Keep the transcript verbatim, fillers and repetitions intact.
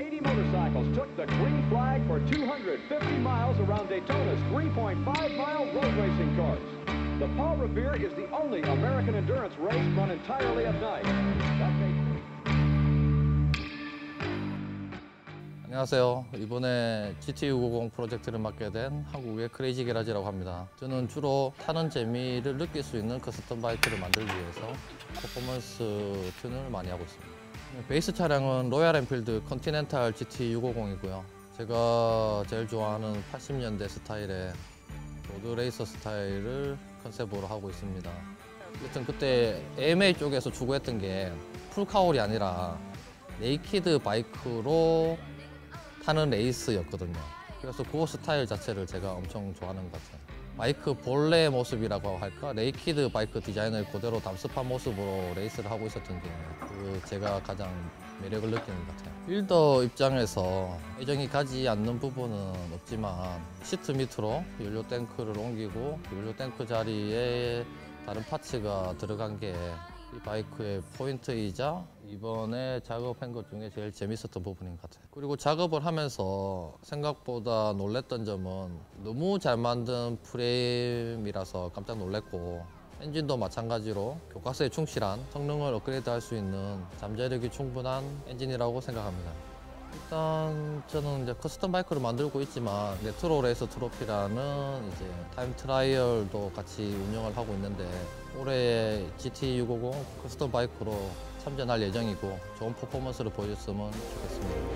one hundred eighty motorcycles took the green flag for two hundred fifty miles around Daytona's three point five mile road racing course. The Paul Revere is the only American endurance race run entirely at night. 안녕하세요. 이번에 지티 육백오십 프로젝트를 맡게 된 한국의 크레이지 게라지라고 합니다. 저는 주로 타는 재미를 느낄 수 있는 커스텀 바이크를 만들기 위해서 퍼포먼스 튠을 많이 하고 있습니다. 베이스 차량은 로얄 엔필드 컨티넨탈 지티 육백오십이고요. 제가 제일 좋아하는 팔십 년대 스타일의 로드레이서 스타일을 컨셉으로 하고 있습니다. 여튼 그때 에이엠에이 쪽에서 추구했던 게 풀카울이 아니라 네이키드 바이크로 타는 레이스였거든요. 그래서 그 스타일 자체를 제가 엄청 좋아하는 것 같아요. 바이크 본래의 모습이라고 할까? 네이키드 바이크 디자인을 그대로 답습한 모습으로 레이스를 하고 있었던 게 그 제가 가장 매력을 느끼는 것 같아요. 빌더 입장에서 애정이 가지 않는 부분은 없지만 시트 밑으로 연료 탱크를 옮기고 연료 탱크 자리에 다른 파츠가 들어간 게 이 바이크의 포인트이자 이번에 작업한 것 중에 제일 재밌었던 부분인 것 같아요. 그리고 작업을 하면서 생각보다 놀랬던 점은 너무 잘 만든 프레임이라서 깜짝 놀랐고, 엔진도 마찬가지로 교과서에 충실한 성능을 업그레이드할 수 있는 잠재력이 충분한 엔진이라고 생각합니다. 일단 저는 이제 커스텀 바이크를 만들고 있지만 레트로 레이서 트로피라는 이제 타임 트라이얼도 같이 운영을 하고 있는데 올해 지티 육백오십 커스텀 바이크로 참전할 예정이고 좋은 퍼포먼스를 보여줬으면 좋겠습니다.